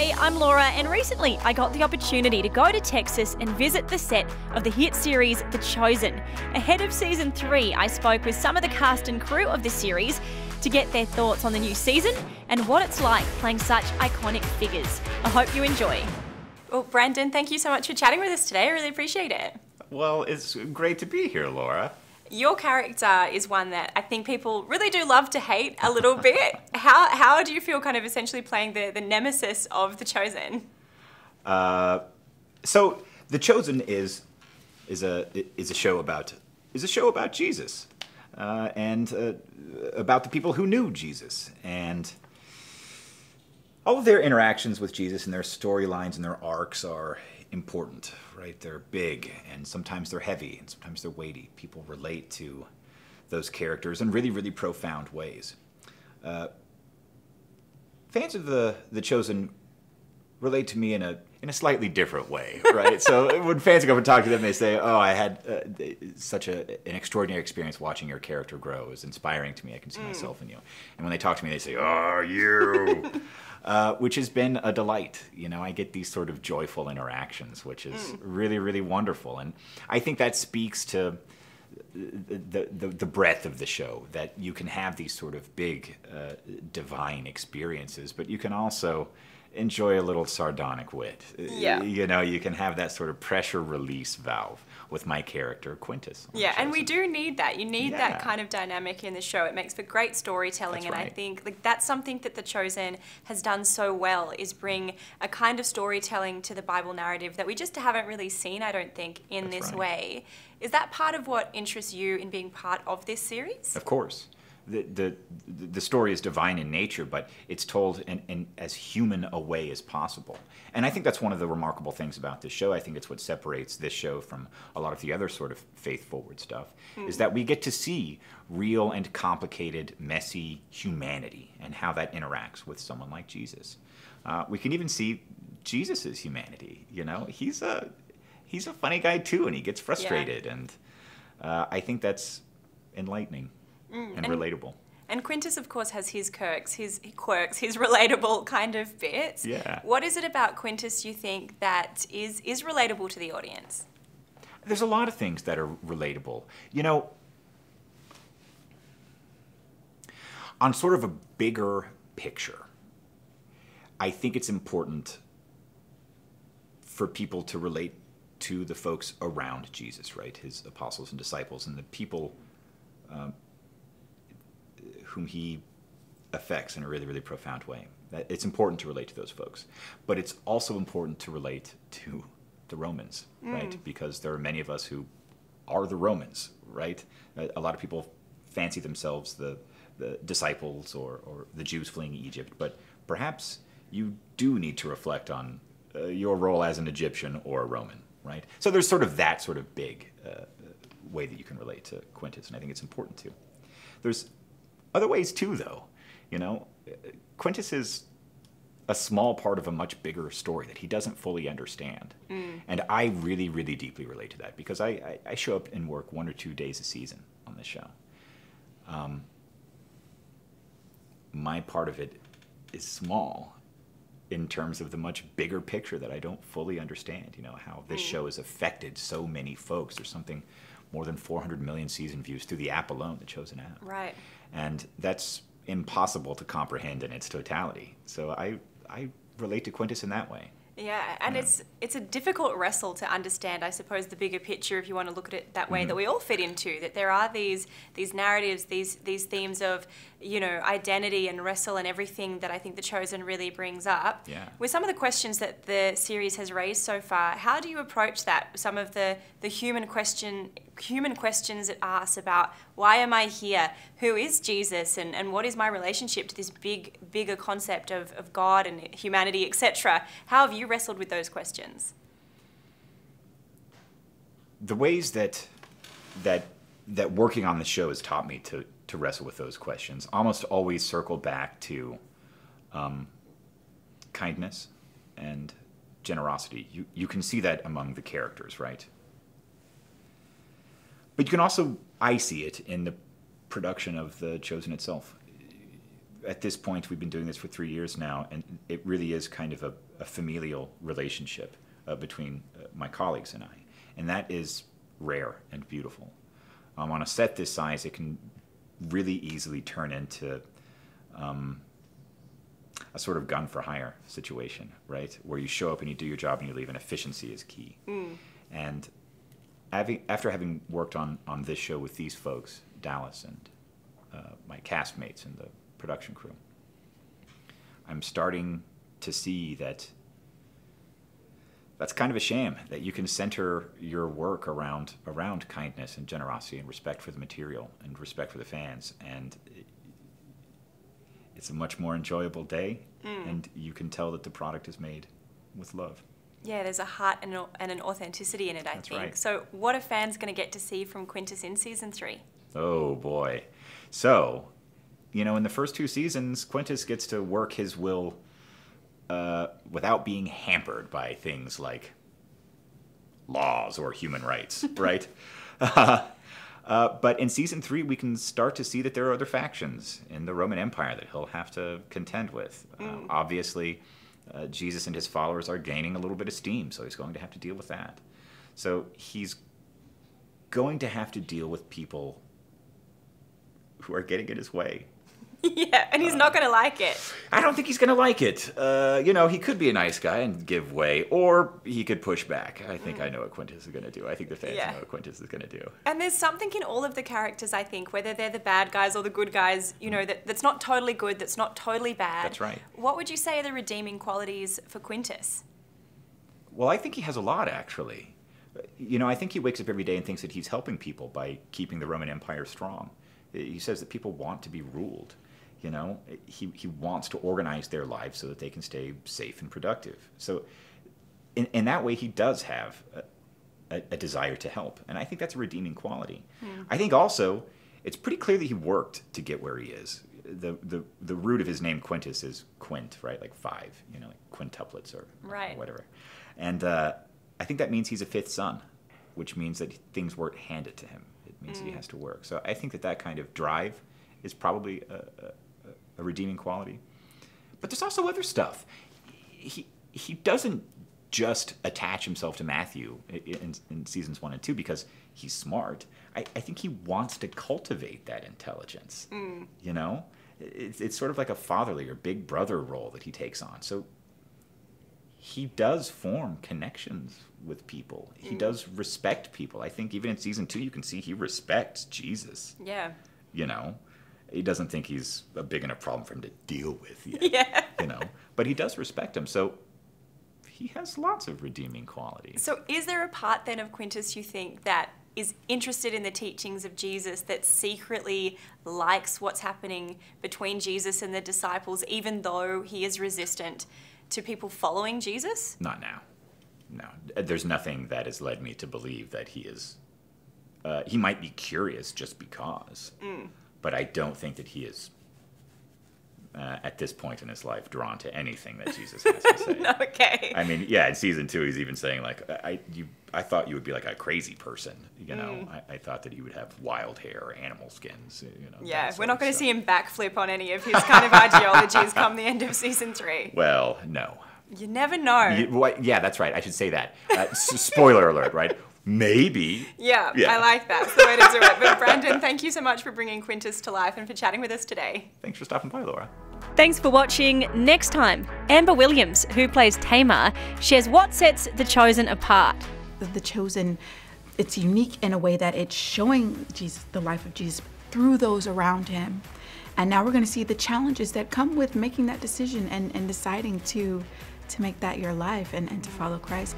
Hey, I'm Laura, and recently I got the opportunity to go to Texas and visit the set of the hit series The Chosen. Ahead of season 3, I spoke with some of the cast and crew of the series to get their thoughts on the new season and what it's like playing such iconic figures. I hope you enjoy. Well, Brandon, thank you so much for chatting with us today. I really appreciate it. Well, it's great to be here, Laura. Your character is one that I think people really do love to hate a little bit. How do you feel kind of essentially playing the nemesis of The Chosen? So The Chosen is a show about Jesus and about the people who knew Jesus, and all of their interactions with Jesus and their storylines and their arcs are important, right? They're big, and sometimes they're heavy, and sometimes they're weighty. People relate to those characters in really, really profound ways. Fans of The Chosen relate to me in a slightly different way, right? So when fans go and talk to them, they say, oh, I had such an extraordinary experience watching your character grow. It's inspiring to me. I can see myself in you. And when they talk to me, they say, oh, you. Which has been a delight. You know, I get these sort of joyful interactions, which is really, really wonderful. And I think that speaks to the breadth of the show, that you can have these sort of big, divine experiences, but you can also enjoy a little sardonic wit. Yeah. You know, you can have that sort of pressure release valve with my character, Quintus. Yeah, and we do need that. You need that kind of dynamic in the show. It makes for great storytelling, and I think like, that's something that The Chosen has done so well, is bring a kind of storytelling to the Bible narrative that we just haven't really seen, I don't think, in this way. Is that part of what interests you in being part of this series? Of course. The story is divine in nature, but it's told in as human a way as possible. And I think that's one of the remarkable things about this show. I think it's what separates this show from a lot of the other sort of faith-forward stuff, is that we get to see real and complicated, messy humanity and how that interacts with someone like Jesus. We can even see Jesus's humanity, you know? He's a funny guy too, and he gets frustrated, and I think that's enlightening. And relatable. And Quintus, of course, has his quirks, his relatable kind of bits. Yeah. What is it about Quintus, you think, that is relatable to the audience? There's a lot of things that are relatable. You know, on sort of a bigger picture, I think it's important for people to relate to the folks around Jesus, right? His apostles and disciples, and the people whom he affects in a really, really profound way. It's important to relate to those folks, but it's also important to relate to the Romans, right? Because there are many of us who are the Romans, right? A lot of people fancy themselves the disciples or the Jews fleeing Egypt, but perhaps you do need to reflect on your role as an Egyptian or a Roman, right? So there's sort of that sort of big way that you can relate to Quintus, and I think it's important too. There's other ways too, though. You know, Quintus is a small part of a much bigger story that he doesn't fully understand. And I really, really deeply relate to that, because I show up and work 1 or 2 days a season on this show. My part of it is small in terms of the much bigger picture that I don't fully understand. You know, how this show has affected so many folks. There's something more than 400 million season views through the app alone, the Chosen app. Right. And that's impossible to comprehend in its totality. So I relate to Quintus in that way. Yeah, and it's a difficult wrestle to understand, I suppose, the bigger picture, if you want to look at it that way, that we all fit into, that there are these narratives, these themes of, you know, identity and wrestle and everything that I think The Chosen really brings up. Yeah. With some of the questions that the series has raised so far, how do you approach that? Some of the human questions it asks about, why am I here? Who is Jesus? And what is my relationship to this bigger concept of God and humanity, etc.? How have you wrestled with those questions? The ways that working on the show has taught me to wrestle with those questions almost always circle back to kindness and generosity. You can see that among the characters, right? But you can also, I see it in the production of The Chosen itself. at this point, we've been doing this for 3 years now, and it really is kind of a familial relationship between my colleagues and I. And that is rare and beautiful. On a set this size, it can really easily turn into a sort of gun-for-hire situation, right? Where you show up and you do your job and you leave, and efficiency is key. Mm. And after having worked on this show with these folks, Dallas and my castmates and the production crew, I'm starting to see that that's kind of a shame, that you can center your work around kindness and generosity and respect for the material and respect for the fans, and it's a much more enjoyable day, and you can tell that the product is made with love. Yeah, there's a heart and an authenticity in it, I think. Right. So what are fans going to get to see from Quintus in season 3? Oh, boy. So, you know, in the first 2 seasons, Quintus gets to work his will without being hampered by things like laws or human rights, right? But in season 3, we can start to see that there are other factions in the Roman Empire that he'll have to contend with. Obviously, Jesus and his followers are gaining a little bit of steam, so he's going to have to deal with that. So he's going to have to deal with people who are getting in his way. Yeah, and he's not going to like it. I don't think he's going to like it. You know, he could be a nice guy and give way, or he could push back. I think I know what Quintus is going to do. I think the fans know what Quintus is going to do. And there's something in all of the characters, I think, whether they're the bad guys or the good guys, you know, that's not totally good, that's not totally bad. That's right. What would you say are the redeeming qualities for Quintus? Well, I think he has a lot, actually. You know, I think he wakes up every day and thinks that he's helping people by keeping the Roman Empire strong. He says that people want to be ruled. You know, he wants to organize their lives so that they can stay safe and productive. So in that way, he does have a desire to help. And I think that's a redeeming quality. Yeah. I think also it's pretty clear that he worked to get where he is. The root of his name, Quintus, is quint, right? Like 5, you know, like quintuplets or whatever. And I think that means he's a 5th son, which means that things weren't handed to him. It means that he has to work. So I think that kind of drive is probably a redeeming quality. But there's also other stuff. He doesn't just attach himself to Matthew in seasons 1 and 2 because he's smart. I think he wants to cultivate that intelligence. You know, it's sort of like a fatherly or big brother role that he takes on. So he does form connections with people. He does respect people. I think even in season 2, you can see he respects Jesus. Yeah. You know, he doesn't think he's a big enough problem for him to deal with yet, you know. But he does respect him, so he has lots of redeeming qualities. So is there a part then of Quintus, you think, that is interested in the teachings of Jesus, that secretly likes what's happening between Jesus and the disciples, even though he is resistant to people following Jesus? Not now. No. There's nothing that has led me to believe that he is... he might be curious just because. But I don't think that he is, at this point in his life, drawn to anything that Jesus has to say. Okay. I mean, yeah, in season 2, he's even saying, like, I thought you would be like a crazy person, you know? I thought that you would have wild hair, animal skins, you know? Yeah, we're not going to see him backflip on any of his kind of ideologies come the end of season 3. Well, no. You never know. Yeah, that's right. I should say that. Spoiler alert, right? Maybe. Yeah, I like that. That's the way to do it. But Brandon, thank you so much for bringing Quintus to life and for chatting with us today. Thanks for stopping by, Laura. Thanks for watching. Next time, Amber Williams, who plays Tamar, shares what sets The Chosen apart. The Chosen, it's unique in a way that it's showing Jesus, the life of Jesus, through those around him. And now we're going to see the challenges that come with making that decision and deciding to make that your life and to follow Christ.